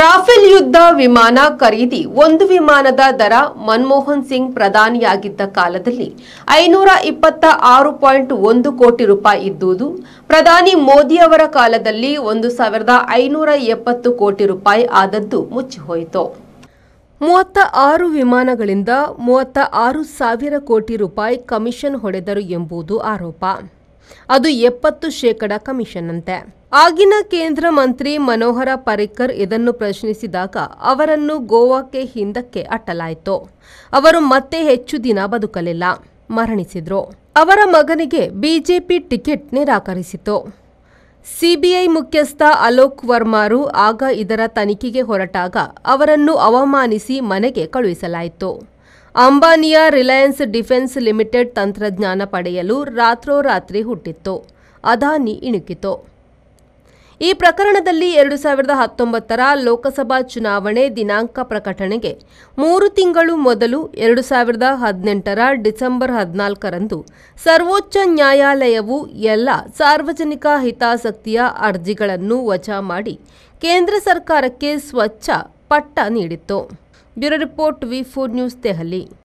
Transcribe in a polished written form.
Rafael ಯುದ್ಧ ವಿಮಾನ ಖರೀದಿ ಒಂದು ವಿಮಾನದ ದರ ಮನಮೋಹನ್ ಸಿಂಗ್ ಪ್ರಧಾನಿಯಾಗಿದ್ದ ಕಾಲದಲ್ಲಿ 526.1 ಕೋಟಿ ರೂಪಾಯಿ ಇದ್ದುದು ಪ್ರಧಾನಿ ಮೋದಿ ಅವರ ಕಾಲದಲ್ಲಿ 1570 ಕೋಟಿ ರೂಪಾಯಿ ಆದದ್ದು ಮುಚ್ಚಿಹೋಯಿತು। 36 ವಿಮಾನಗಳಿಂದ 36,000 ಕೋಟಿ ರೂಪಾಯಿ ಕಮಿಷನ್ ಹೊಡೆದರು ಎಂಬುದು ಆರೋಪ। ಅದು 70% ಕಮಿಷನ್ ಅಂತೆ। ಆಗಿನ ಕೇಂದ್ರ ಮಂತ್ರಿ ಮನೋಹರ ಪರ್ರಿಕರ್ ಇದನ್ನು ಪ್ರಶ್ನಿಸಿದಾಗ ಅವರನ್ನು ಗೋವಾಕ್ಕೆ ಹಿಂದಕ್ಕೆ ಅಟ್ಟಲಾಯಿತು। ಅವರು ಮತ್ತೆ ಹೆಚ್ಚು ದಿನ ಬದುಕಲಿಲ್ಲ, ಮರಣಿಸಿದರು। ಅವರ ಮಗನಿಗೆ ಬಿಜೆಪಿ ಟಿಕೆಟ್ ನಿರಾಕರಿಸಿತು। ಸಿಬಿಐ ಮುಖ್ಯಸ್ಥ ಅಲೋಕ್ ವರ್ಮಾರು ಆಗ ಇದರ ತನಿಖೆಗೆ ಹೊರಟಾಗ ಅವರನ್ನು ಅವಮಾನಿಸಿ ಮನೆಗೆ ಕಳುಹಿಸಲಾಯಿತು। ಅಂಬಾನಿಯ ರಿಲಾಯನ್ಸ್ ಡಿಫೆನ್ಸ್ ಲಿಮಿಟೆಡ್ ತಂತ್ರಜ್ಞಾನ ಪಡೆಯಲು ರಾತ್ರೋರಾತ್ರಿ ಹುಟ್ಟಿತ್ತು, ಅದಾನಿ ಇಣುಕಿತು। ಈ ಪ್ರಕರಣದಲ್ಲಿ 2019 ಲೋಕಸಭಾ ಚುನಾವಣೆ ದಿನಾಂಕ ಪ್ರಕಟಣೆಗೆ 3 ತಿಂಗಳು ಮೊದಲು 2018 ಡಿಸೆಂಬರ್ 14ರಂದು ಸರ್ವೋಚ್ಚ ನ್ಯಾಯಾಲಯವು ಎಲ್ಲ ಸಾರ್ವಜನಿಕ ಹಿತಾಸಕ್ತಿಯ ಅರ್ಜಿಗಳನ್ನು ವಜಾ ಮಾಡಿ ಕೇಂದ್ರ ಸರ್ಕಾರಕ್ಕೆ ಸ್ವಚ್ಛ ಪಟ್ಟ ನೀಡಿತ್ತು। Bureau report V4 news Delhi.